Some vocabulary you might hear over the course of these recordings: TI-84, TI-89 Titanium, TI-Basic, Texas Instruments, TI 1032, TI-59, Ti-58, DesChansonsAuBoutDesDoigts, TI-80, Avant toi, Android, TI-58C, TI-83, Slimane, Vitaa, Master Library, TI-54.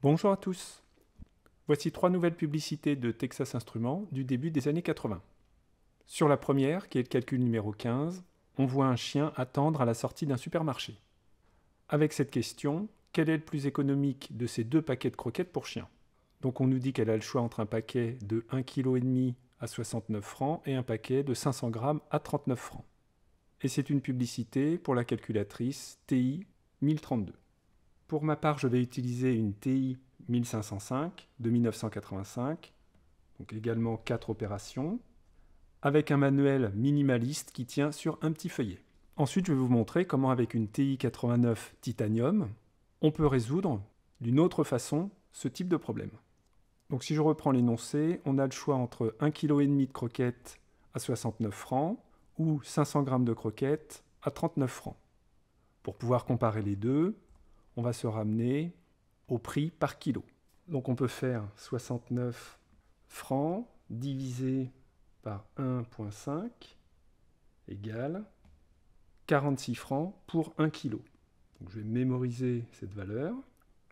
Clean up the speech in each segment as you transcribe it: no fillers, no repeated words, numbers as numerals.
Bonjour à tous. Voici trois nouvelles publicités de Texas Instruments du début des années 80. Sur la première, qui est le calcul numéro 15, on voit un chien attendre à la sortie d'un supermarché. Avec cette question, quel est le plus économique de ces deux paquets de croquettes pour chien? Donc on nous dit qu'elle a le choix entre un paquet de 1,5 kg à 69 francs et un paquet de 500 grammes à 39 francs. Et c'est une publicité pour la calculatrice TI 1032. Pour ma part, je vais utiliser une TI 1505 de 1985, donc également 4 opérations, avec un manuel minimaliste qui tient sur un petit feuillet. Ensuite, je vais vous montrer comment avec une TI-89 Titanium, on peut résoudre d'une autre façon ce type de problème. Donc si je reprends l'énoncé, on a le choix entre 1,5 kg de croquettes à 69 francs ou 500 g de croquettes à 39 francs. Pour pouvoir comparer les deux, on va se ramener au prix par kilo. Donc on peut faire 69 francs divisé par 1,5 égale 46 francs pour 1 kg. Donc je vais mémoriser cette valeur.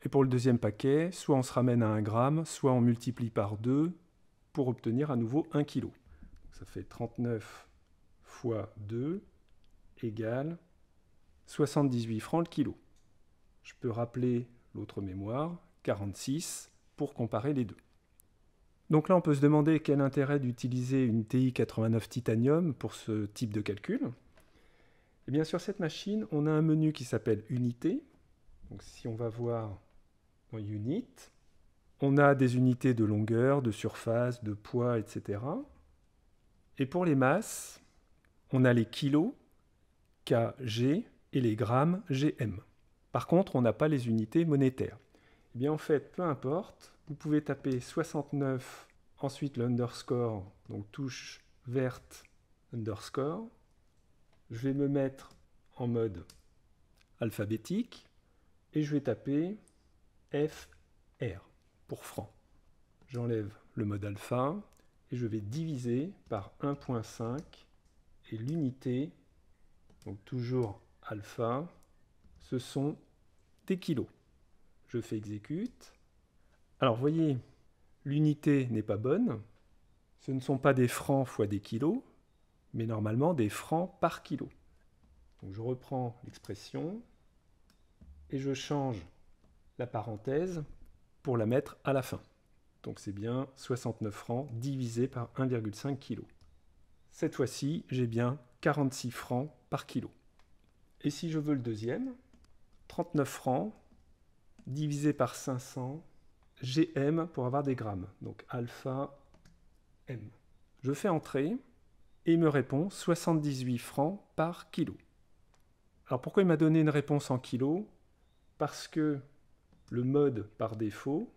Et pour le deuxième paquet, soit on se ramène à 1 gramme, soit on multiplie par 2 pour obtenir à nouveau 1 kg. Ça fait 39 fois 2 égale 78 francs le kilo. Je peux rappeler l'autre mémoire, 46, pour comparer les deux. Donc là, on peut se demander quel intérêt d'utiliser une TI-89 Titanium pour ce type de calcul. Et bien sur cette machine, on a un menu qui s'appelle Unité. Donc si on va voir dans Unit, on a des unités de longueur, de surface, de poids, etc. Et pour les masses, on a les kilos, KG, et les grammes, GM. Par contre, on n'a pas les unités monétaires. Eh bien, en fait, peu importe, vous pouvez taper 69, ensuite l'underscore, donc touche verte, underscore. Je vais me mettre en mode alphabétique et je vais taper FR pour franc. J'enlève le mode alpha et je vais diviser par 1,5 et l'unité, donc toujours alpha, ce sont des kilos. Je fais exécute. Alors, vous voyez, l'unité n'est pas bonne. Ce ne sont pas des francs fois des kilos, mais normalement des francs par kilo. Donc, je reprends l'expression et je change la parenthèse pour la mettre à la fin. Donc, c'est bien 69 francs divisé par 1,5 kg. Cette fois-ci, j'ai bien 46 francs par kilo. Et si je veux le deuxième, 39 francs divisé par 500 GM pour avoir des grammes, donc alpha M. Je fais entrer et il me répond 78 francs par kilo. Alors pourquoi il m'a donné une réponse en kilo? Parce que le mode par défaut,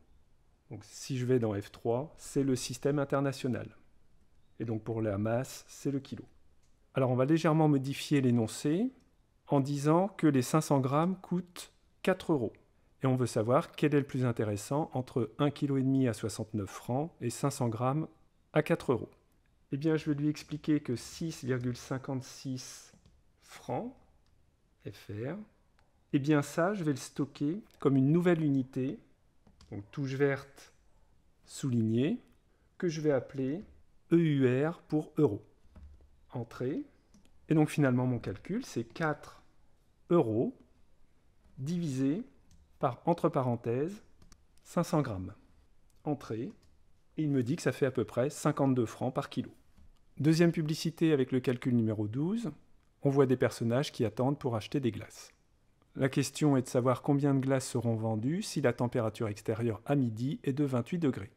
donc si je vais dans F3, c'est le système international. Et donc pour la masse, c'est le kilo. Alors on va légèrement modifier l'énoncé en disant que les 500 grammes coûtent 4 euros. Et on veut savoir quel est le plus intéressant entre 1,5 kg à 69 francs et 500 grammes à 4 euros. Eh bien, je vais lui expliquer que 6,56 francs, FR, eh bien ça, je vais le stocker comme une nouvelle unité, donc touche verte soulignée, que je vais appeler EUR pour euro. Entrée. Et donc finalement, mon calcul, c'est 4 euros divisé par, entre parenthèses, 500 grammes. Entrée, et il me dit que ça fait à peu près 52 francs par kilo. Deuxième publicité avec le calcul numéro 12, on voit des personnages qui attendent pour acheter des glaces. La question est de savoir combien de glaces seront vendues si la température extérieure à midi est de 28 degrés.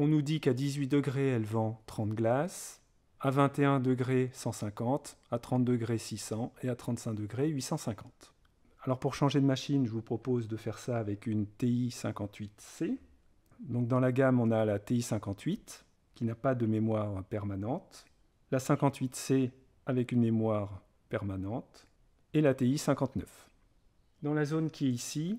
On nous dit qu'à 18 degrés, elle vend 30 glaces, à 21 degrés 150, à 30 degrés 600 et à 35 degrés 850. Alors pour changer de machine, je vous propose de faire ça avec une TI-58C. Donc dans la gamme, on a la TI-58 qui n'a pas de mémoire permanente, la 58C avec une mémoire permanente et la TI-59. Dans la zone qui est ici,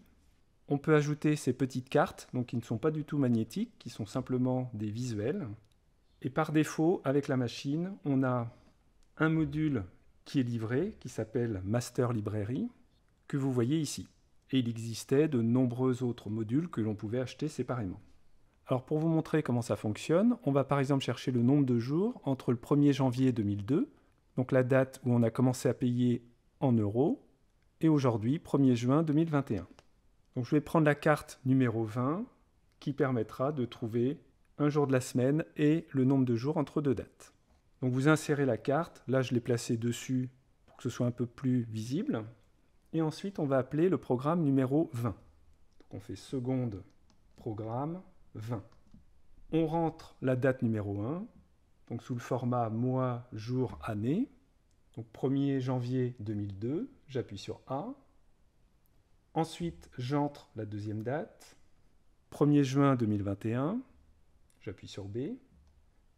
on peut ajouter ces petites cartes, donc qui ne sont pas du tout magnétiques, qui sont simplement des visuels. Et par défaut, avec la machine, on a un module qui est livré, qui s'appelle Master Library, que vous voyez ici. et il existait de nombreux autres modules que l'on pouvait acheter séparément. Alors pour vous montrer comment ça fonctionne, on va par exemple chercher le nombre de jours entre le 1er janvier 2002, donc la date où on a commencé à payer en euros, et aujourd'hui, 1er juin 2021. Donc je vais prendre la carte numéro 20 qui permettra de trouver un jour de la semaine et le nombre de jours entre deux dates. Donc vous insérez la carte, là je l'ai placée dessus pour que ce soit un peu plus visible, et ensuite on va appeler le programme numéro 20. Donc on fait seconde programme 20. On rentre la date numéro 1, donc sous le format mois, jour, année. Donc 1er janvier 2002, j'appuie sur A. Ensuite, j'entre la deuxième date. 1er juin 2021, j'appuie sur B.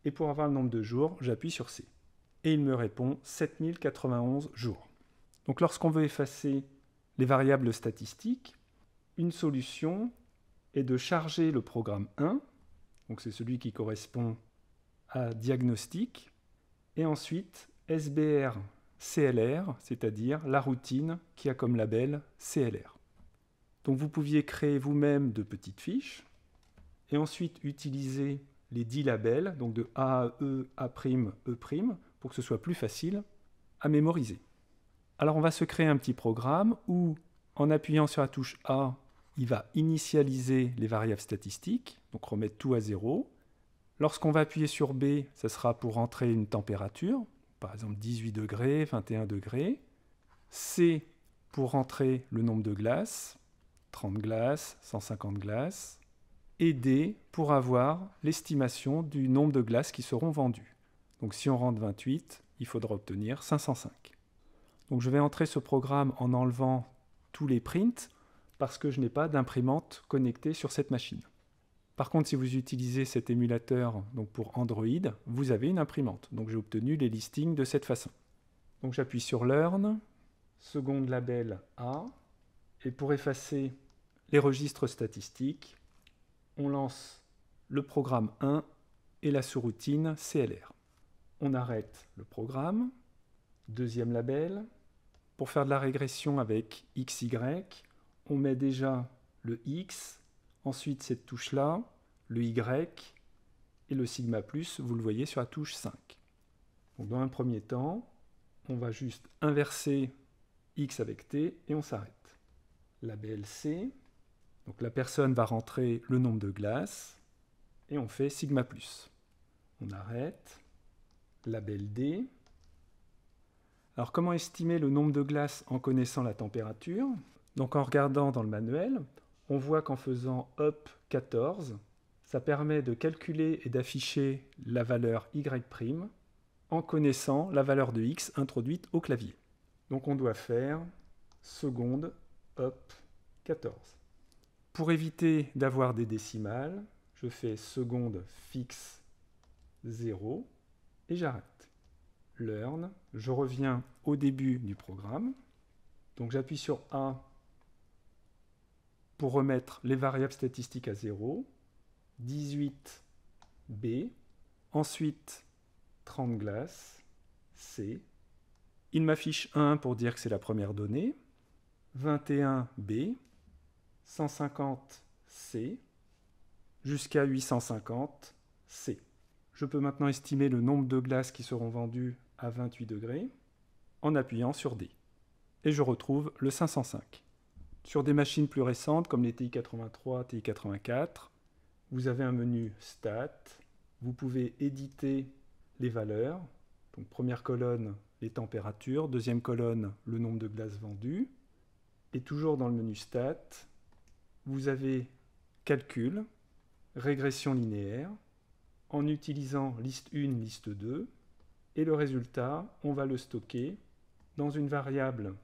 Et pour avoir le nombre de jours, j'appuie sur C. Et il me répond 7091 jours. Donc lorsqu'on veut effacer les variables statistiques, une solution est de charger le programme 1, donc c'est celui qui correspond à diagnostic, et ensuite SBR CLR, c'est-à-dire la routine qui a comme label CLR. Donc vous pouviez créer vous-même de petites fiches, et ensuite utiliser les 10 labels, donc de A à E, A', E', pour que ce soit plus facile à mémoriser. Alors on va se créer un petit programme où, en appuyant sur la touche A, il va initialiser les variables statistiques, donc remettre tout à 0. Lorsqu'on va appuyer sur B, ça sera pour entrer une température, par exemple 18 degrés, 21 degrés. C pour rentrer le nombre de glaces, 30 glaces, 150 glaces. Et D pour avoir l'estimation du nombre de glaces qui seront vendues. Donc si on rentre 28, il faudra obtenir 505. Donc je vais entrer ce programme en enlevant tous les prints parce que je n'ai pas d'imprimante connectée sur cette machine. Par contre, si vous utilisez cet émulateur donc pour Android, vous avez une imprimante. Donc j'ai obtenu les listings de cette façon. Donc j'appuie sur Learn, seconde label A, et pour effacer les registres statistiques, on lance le programme 1 et la sous-routine CLR. On arrête le programme, deuxième label. Pour faire de la régression avec XY, on met déjà le X, ensuite cette touche-là, le Y et le sigma plus, vous le voyez sur la touche 5. Donc dans un premier temps, on va juste inverser X avec T et on s'arrête. Label C, donc la personne va rentrer le nombre de glaces et on fait sigma plus. On arrête. Label D. Alors comment estimer le nombre de glaces en connaissant la température? Donc en regardant dans le manuel, on voit qu'en faisant up 14, ça permet de calculer et d'afficher la valeur y' en connaissant la valeur de x introduite au clavier. Donc on doit faire seconde up 14. Pour éviter d'avoir des décimales, je fais seconde fixe 0 et j'arrête. Learn, je reviens au début du programme. Donc j'appuie sur A pour remettre les variables statistiques à 0, 18 B, ensuite 30 glaces C, il m'affiche 1 pour dire que c'est la première donnée, 21 B, 150 C, jusqu'à 850 C. Je peux maintenant estimer le nombre de glaces qui seront vendues à 28 degrés en appuyant sur D. Et je retrouve le 505. Sur des machines plus récentes, comme les TI-83, TI-84, vous avez un menu Stats. Vous pouvez éditer les valeurs. Donc première colonne, les températures. Deuxième colonne, le nombre de glaces vendues. Et toujours dans le menu Stats, vous avez Calcul, Régression linéaire. En utilisant liste 1, liste 2. Et le résultat, on va le stocker dans une variable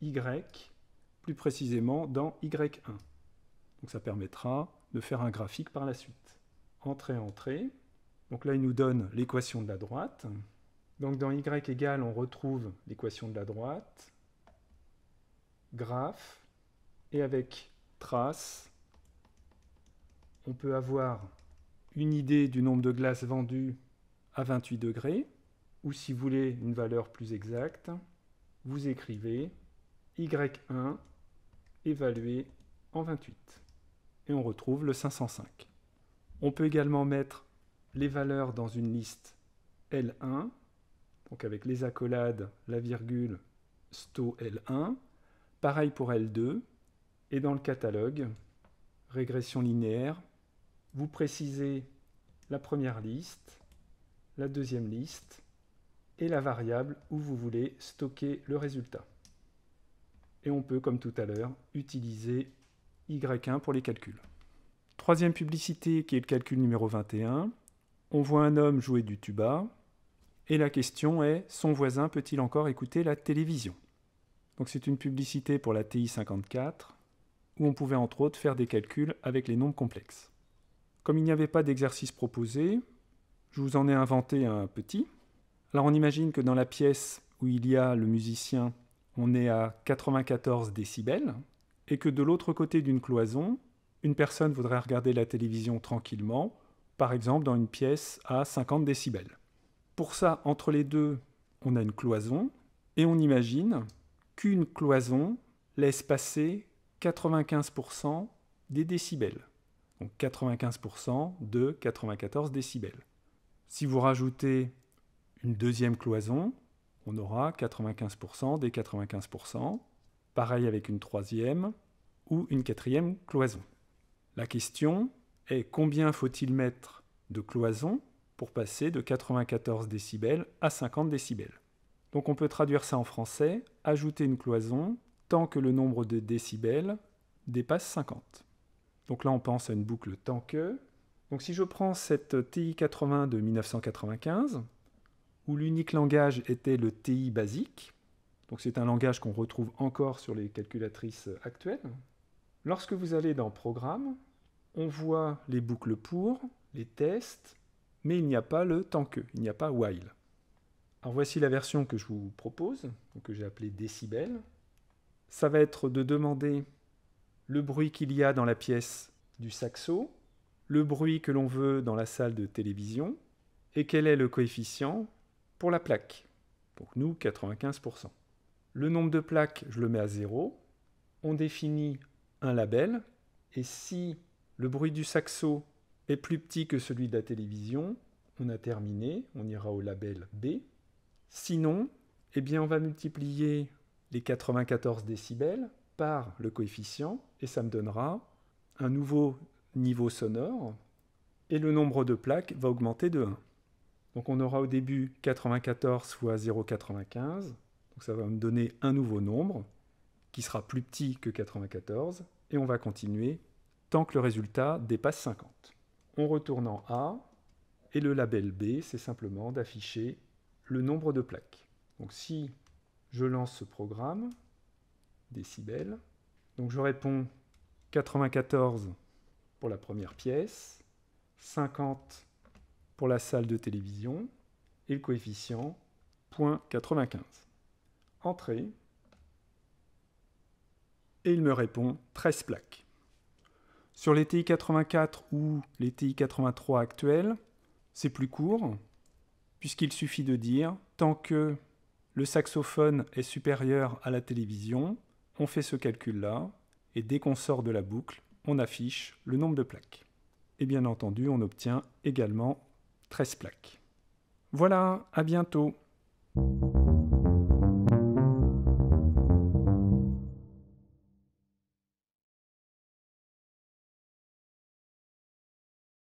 Y, plus précisément dans Y1. Donc ça permettra de faire un graphique par la suite. Entrée, entrée. Donc là, il nous donne l'équation de la droite. Donc dans Y égale, on retrouve l'équation de la droite. Graphe. Et avec trace, on peut avoir une idée du nombre de glaces vendues à 28 degrés. Ou si vous voulez une valeur plus exacte, vous écrivez Y1 évalué en 28. Et on retrouve le 505. On peut également mettre les valeurs dans une liste L1, donc avec les accolades, la virgule, sto L1. Pareil pour L2. Et dans le catalogue, régression linéaire, vous précisez la première liste, la deuxième liste et la variable où vous voulez stocker le résultat. Et on peut, comme tout à l'heure, utiliser Y1 pour les calculs. Troisième publicité qui est le calcul numéro 21. On voit un homme jouer du tuba et la question est « Son voisin peut-il encore écouter la télévision ?» Donc c'est une publicité pour la TI-54 où on pouvait entre autres faire des calculs avec les nombres complexes. Comme il n'y avait pas d'exercice proposé, je vous en ai inventé un petit. Alors on imagine que dans la pièce où il y a le musicien, on est à 94 décibels, et que de l'autre côté d'une cloison, une personne voudrait regarder la télévision tranquillement, par exemple dans une pièce à 50 décibels. Pour ça, entre les deux, on a une cloison, et on imagine qu'une cloison laisse passer 95% des décibels. Donc 95% de 94 décibels. Si vous rajoutez une deuxième cloison, on aura 95% des 95%, pareil avec une troisième ou une quatrième cloison. La question est combien faut-il mettre de cloisons pour passer de 94 décibels à 50 décibels. Donc on peut traduire ça en français, ajouter une cloison tant que le nombre de décibels dépasse 50. Donc là on pense à une boucle tant que. Donc si je prends cette TI-80 de 1995, où l'unique langage était le TI-Basic, donc c'est un langage qu'on retrouve encore sur les calculatrices actuelles. Lorsque vous allez dans Programme, on voit les boucles pour, les tests, mais il n'y a pas le tant que, il n'y a pas while. Alors voici la version que je vous propose, que j'ai appelée décibels. Ça va être de demander le bruit qu'il y a dans la pièce du saxo, le bruit que l'on veut dans la salle de télévision, et quel est le coefficient pour la plaque. Donc nous, 95%. Le nombre de plaques, je le mets à 0. On définit un label, et si le bruit du saxo est plus petit que celui de la télévision, on a terminé, on ira au label B. Sinon, eh bien on va multiplier les 94 décibels par le coefficient, et ça me donnera un nouveau niveau sonore, et le nombre de plaques va augmenter de 1. Donc on aura au début 94 fois 0,95, donc ça va me donner un nouveau nombre, qui sera plus petit que 94, et on va continuer tant que le résultat dépasse 50. On retourne en A, et le label B, c'est simplement d'afficher le nombre de plaques. Donc si je lance ce programme, décibels, donc je réponds 94 pour la première pièce, 50 pour la salle de télévision, et le coefficient 0,95. Entrée, et il me répond 13 plaques. Sur les TI-84 ou les TI-83 actuels, c'est plus court, puisqu'il suffit de dire tant que le saxophone est supérieur à la télévision, on fait ce calcul-là, et dès qu'on sort de la boucle, on affiche le nombre de plaques. Et bien entendu, on obtient également 13 plaques. Voilà, à bientôt.